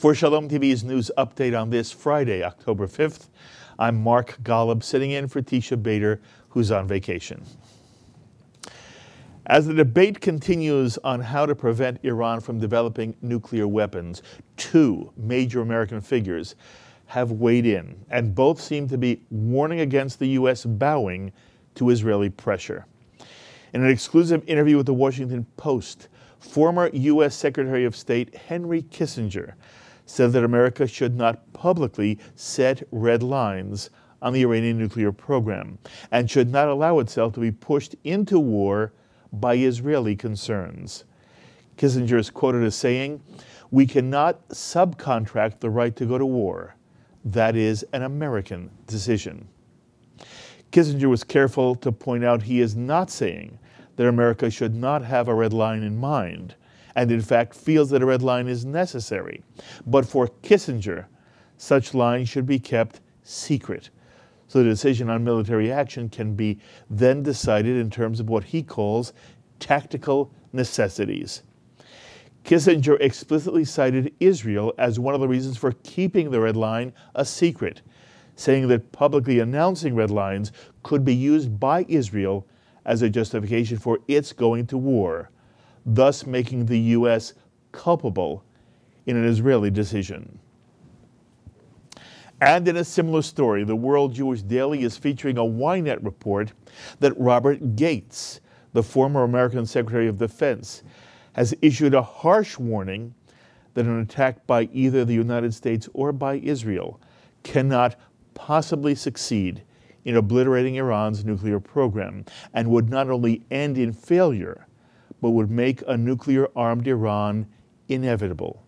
For Shalom TV's news update on this Friday, October 5th, I'm Mark Golub, sitting in for Tisha Bader, who's on vacation. As the debate continues on how to prevent Iran from developing nuclear weapons, two major American figures have weighed in, and both seem to be warning against the U.S. bowing to Israeli pressure. In an exclusive interview with The Washington Post, former U.S. Secretary of State Henry Kissinger said that America should not publicly set red lines on the Iranian nuclear program and should not allow itself to be pushed into war by Israeli concerns. Kissinger is quoted as saying, "We cannot subcontract the right to go to war. That is an American decision." Kissinger was careful to point out he is not saying that America should not have a red line in mind, and in fact feels that a red line is necessary. But for Kissinger, such lines should be kept secret, so the decision on military action can be then decided in terms of what he calls tactical necessities. Kissinger explicitly cited Israel as one of the reasons for keeping the red line a secret, saying that publicly announcing red lines could be used by Israel as a justification for its going to war, thus making the U.S. culpable in an Israeli decision. And in a similar story, the World Jewish Daily is featuring a Ynet report that Robert Gates, the former American Secretary of Defense, has issued a harsh warning that an attack by either the United States or by Israel cannot possibly succeed in obliterating Iran's nuclear program, and would not only end in failure, but would make a nuclear-armed Iran inevitable.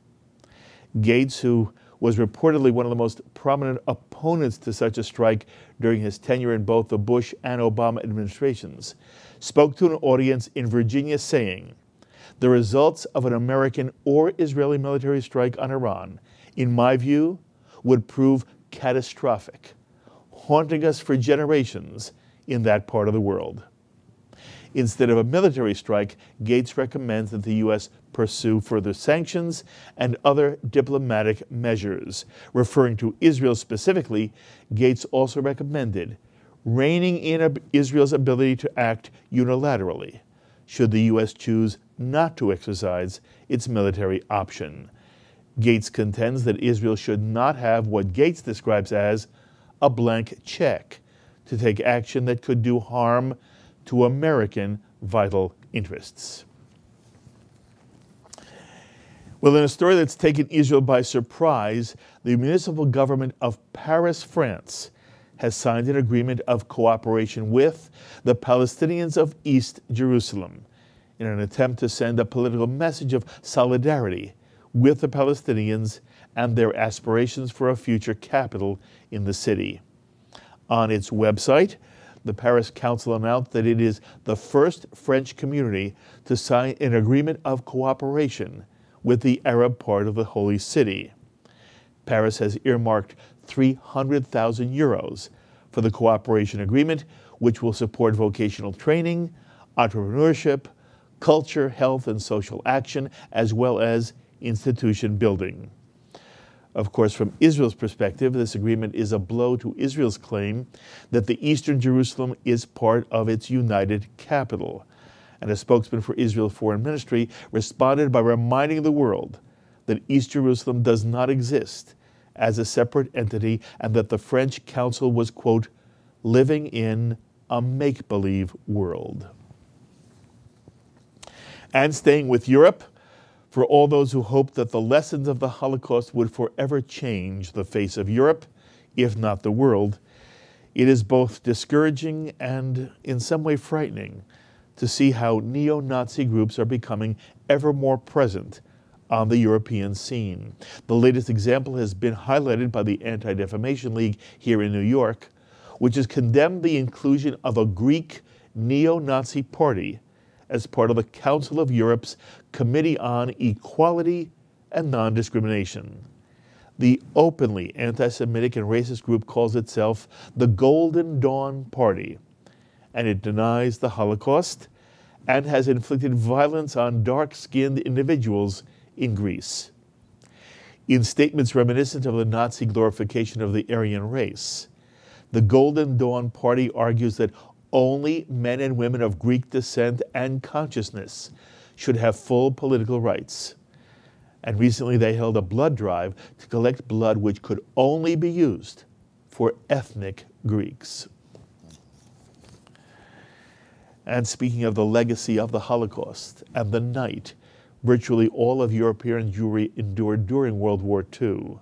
Gates, who was reportedly one of the most prominent opponents to such a strike during his tenure in both the Bush and Obama administrations, spoke to an audience in Virginia saying, "The results of an American or Israeli military strike on Iran, in my view, would prove catastrophic, haunting us for generations in that part of the world." Instead of a military strike, Gates recommends that the U.S. pursue further sanctions and other diplomatic measures. Referring to Israel specifically, Gates also recommended reining in Israel's ability to act unilaterally should the U.S. choose not to exercise its military option. Gates contends that Israel should not have what Gates describes as a blank check to take action that could do harm to American vital interests. Well, in a story that's taken Israel by surprise, the municipal government of Paris, France, has signed an agreement of cooperation with the Palestinians of East Jerusalem in an attempt to send a political message of solidarity with the Palestinians and their aspirations for a future capital in the city. On its website, the Paris Council announced that it is the first French community to sign an agreement of cooperation with the Arab part of the Holy City. Paris has earmarked €300,000 for the cooperation agreement, which will support vocational training, entrepreneurship, culture, health, and social action, as well as institution building. Of course, from Israel's perspective, this agreement is a blow to Israel's claim that the Eastern Jerusalem is part of its united capital. And a spokesman for Israel's foreign ministry responded by reminding the world that East Jerusalem does not exist as a separate entity, and that the French Council was, quote, living in a make-believe world. And staying with Europe, for all those who hoped that the lessons of the Holocaust would forever change the face of Europe, if not the world, it is both discouraging and in some way frightening to see how neo-Nazi groups are becoming ever more present on the European scene. The latest example has been highlighted by the Anti-Defamation League here in New York, which has condemned the inclusion of a Greek neo-Nazi party as part of the Council of Europe's Committee on Equality and Non-Discrimination. The openly anti-Semitic and racist group calls itself the Golden Dawn Party, and it denies the Holocaust and has inflicted violence on dark-skinned individuals in Greece. in statements reminiscent of the Nazi glorification of the Aryan race. The Golden Dawn Party argues that only men and women of Greek descent and consciousness should have full political rights. And recently they held a blood drive to collect blood which could only be used for ethnic Greeks. And speaking of the legacy of the Holocaust and the night virtually all of European Jewry endured during World War II,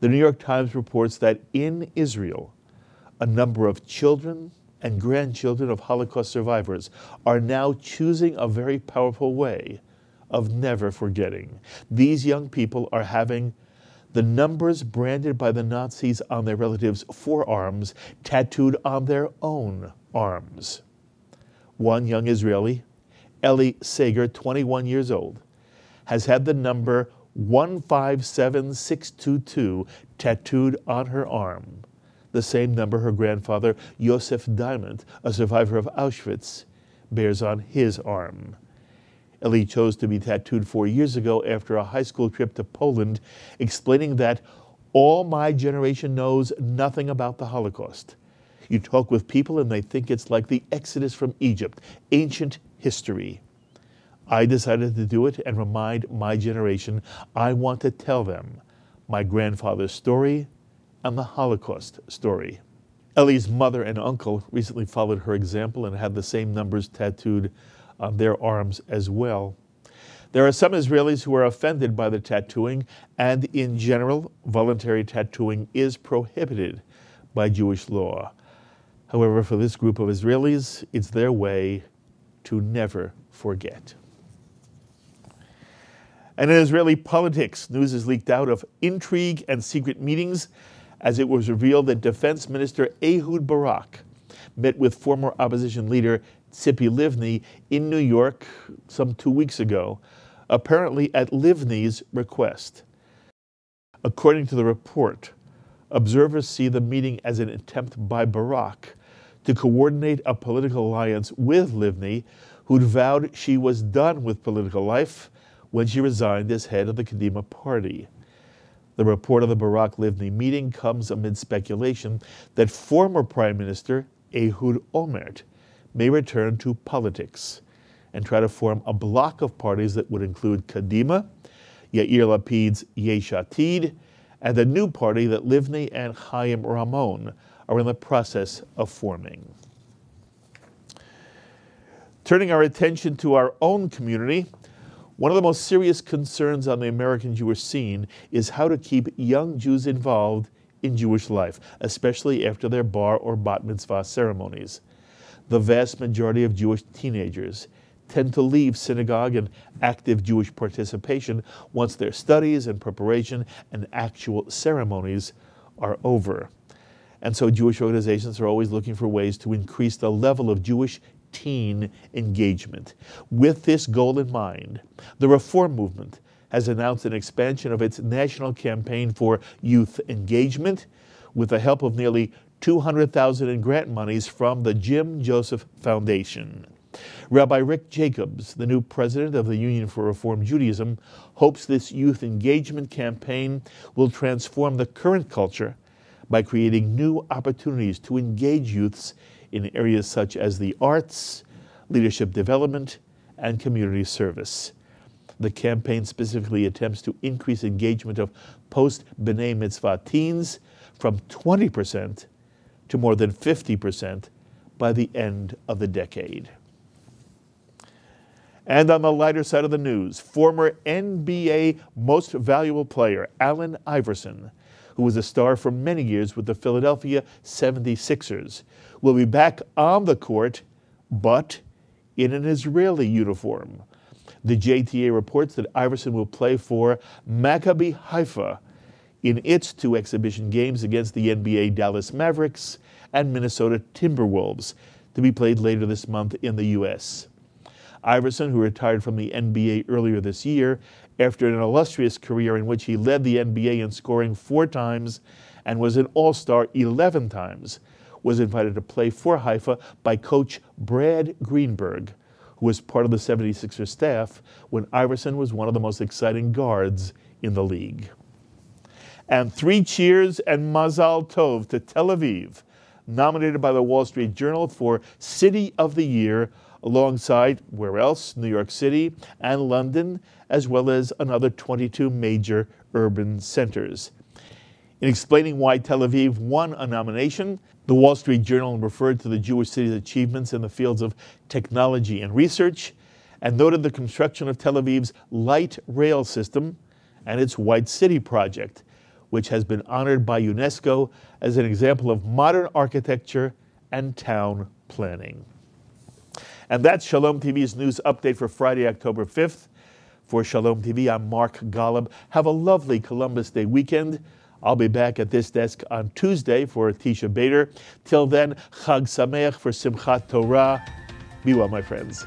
the New York Times reports that in Israel, a number of children and grandchildren of Holocaust survivors are now choosing a very powerful way of never forgetting. These young people are having the numbers branded by the Nazis on their relatives' forearms tattooed on their own arms. One young Israeli, Ellie Sager, 21 years old, has had the number 157622 tattooed on her arm, the same number her grandfather, Josef Diamond, a survivor of Auschwitz, bears on his arm. Ellie chose to be tattooed 4 years ago after a high school trip to Poland, explaining that all my generation knows nothing about the Holocaust. You talk with people and they think it's like the Exodus from Egypt, ancient history. I decided to do it and remind my generation. I want to tell them my grandfather's story and the Holocaust story. Ellie's mother and uncle recently followed her example and had the same numbers tattooed on their arms as well. There are some Israelis who are offended by the tattooing, and in general, voluntary tattooing is prohibited by Jewish law. However, for this group of Israelis, it's their way to never forget. And in Israeli politics, news has leaked out of intrigue and secret meetings as it was revealed that Defense Minister Ehud Barak met with former opposition leader Tsipi Livni in New York some 2 weeks ago, apparently at Livni's request. According to the report, observers see the meeting as an attempt by Barak to coordinate a political alliance with Livni, who'd vowed she was done with political life when she resigned as head of the Kadima party. The report of the Barak-Livni meeting comes amid speculation that former Prime Minister Ehud Olmert may return to politics and try to form a bloc of parties that would include Kadima, Yair Lapid's Yesh Atid, and a new party that Livni and Chaim Ramon are in the process of forming. Turning our attention to our own community, one of the most serious concerns on the American Jewish scene is how to keep young Jews involved in Jewish life, especially after their bar or bat mitzvah ceremonies. The vast majority of Jewish teenagers tend to leave synagogue and active Jewish participation once their studies and preparation and actual ceremonies are over. And so Jewish organizations are always looking for ways to increase the level of Jewish teen engagement. With this goal in mind, the Reform Movement has announced an expansion of its national campaign for youth engagement with the help of nearly $200,000 in grant monies from the Jim Joseph Foundation. Rabbi Rick Jacobs, the new president of the Union for Reform Judaism, hopes this youth engagement campaign will transform the current culture by creating new opportunities to engage youths in areas such as the arts, leadership development, and community service. The campaign specifically attempts to increase engagement of post-B'nai Mitzvah teens from 20% to more than 50% by the end of the decade. And on the lighter side of the news, former NBA Most Valuable Player Alan Iverson, who was a star for many years with the Philadelphia 76ers, will be back on the court, but in an Israeli uniform. The JTA reports that Iverson will play for Maccabi Haifa in its two exhibition games against the NBA Dallas Mavericks and Minnesota Timberwolves, to be played later this month in the U.S. Iverson, who retired from the NBA earlier this year after an illustrious career in which he led the NBA in scoring 4 times and was an All-Star 11 times, was invited to play for Haifa by coach Brad Greenberg, who was part of the 76ers staff when Iverson was one of the most exciting guards in the league. And three cheers and Mazal Tov to Tel Aviv, nominated by the Wall Street Journal for City of the Year, alongside, where else, New York City and London, as well as another 22 major urban centers. In explaining why Tel Aviv won a nomination, the Wall Street Journal referred to the Jewish city's achievements in the fields of technology and research, and noted the construction of Tel Aviv's light rail system and its White City project, which has been honored by UNESCO as an example of modern architecture and town planning. And that's Shalom TV's news update for Friday, October 5th. For Shalom TV, I'm Mark Golub. Have a lovely Columbus Day weekend. I'll be back at this desk on Tuesday for Tisha Bader. Till then, Chag Sameach for Simchat Torah. Be well, my friends.